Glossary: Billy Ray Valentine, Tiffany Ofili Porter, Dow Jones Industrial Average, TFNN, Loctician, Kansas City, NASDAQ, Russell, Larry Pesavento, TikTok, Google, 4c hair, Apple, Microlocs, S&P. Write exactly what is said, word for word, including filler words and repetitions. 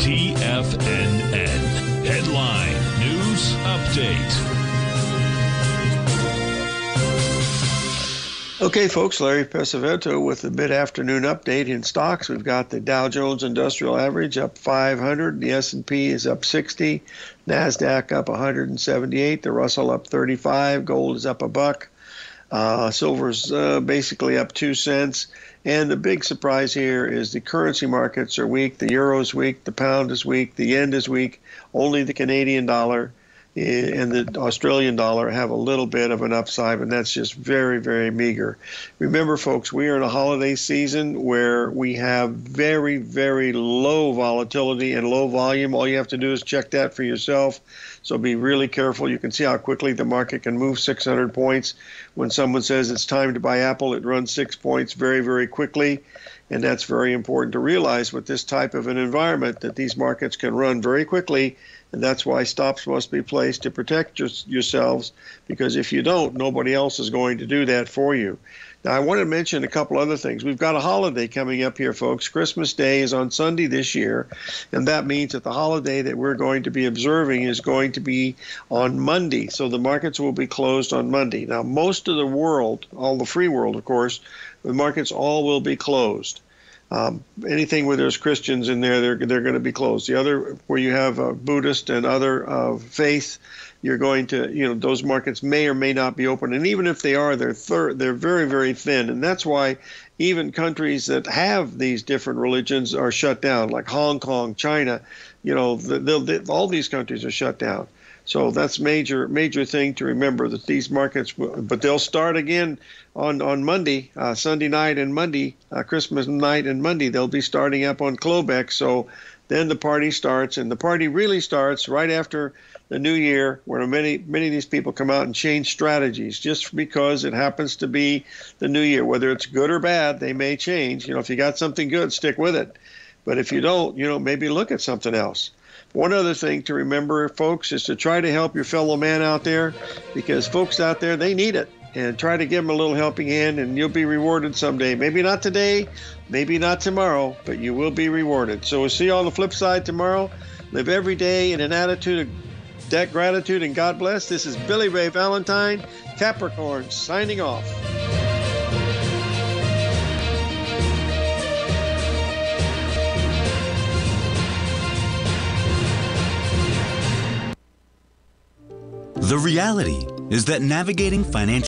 T F N N. Headline News Update. Okay, folks, Larry Pesavento with the mid-afternoon update in stocks. We've got the Dow Jones Industrial Average up five hundred. The S and P is up sixty. NASDAQ up one hundred seventy-eight. The Russell up thirty-five. Gold is up a buck. Uh, silver's uh, basically up two cents. And the big surprise here is the currency markets are weak. The euro is weak. The pound is weak. The yen is weak. Only the Canadian dollar and the Australian dollar have a little bit of an upside, and that's just very, very meager. Remember, folks, we are in a holiday season where we have very, very low volatility and low volume. All you have to do is check that for yourself. So be really careful. You can see how quickly the market can move six hundred points. When someone says it's time to buy Apple, it runs six points very, very quickly. And that's very important to realize with this type of an environment, that these markets can run very quickly. And that's why stops must be placed to protect your, yourselves, because if you don't, nobody else is going to do that for you. Now, I want to mention a couple other things. We've got a holiday coming up here, folks. Christmas Day is on Sunday this year, and that means that the holiday that we're going to be observing is going to be on Monday. So the markets will be closed on Monday. Now, most of the world, all the free world, of course, the markets all will be closed. Um, anything where there's Christians in there, they're, they're going to be closed. The other, where you have uh, Buddhist and other uh, faith, you're going to, you know, those markets may or may not be open. And even if they are, they're thir they're very, very thin. And that's why even countries that have these different religions are shut down, like Hong Kong, China, you know, they'll, they'll, all these countries are shut down. So that's major, major thing to remember, that these markets, will, but they'll start again on, on Monday, uh, Sunday night and Monday, uh, Christmas night and Monday. They'll be starting up on Klobex. So then the party starts, and the party really starts right after the new year, where many, many of these people come out and change strategies just because it happens to be the new year. Whether it's good or bad, they may change. You know, if you got something good, stick with it. But if you don't, you know, maybe look at something else. One other thing to remember, folks, is to try to help your fellow man out there, because folks out there, they need it. And try to give them a little helping hand, and you'll be rewarded someday. Maybe not today, maybe not tomorrow, but you will be rewarded. So we'll see you on the flip side tomorrow. Live every day in an attitude of debt, gratitude, and God bless. This is Billy Ray Valentine, Capricorn, signing off. The reality is that navigating financial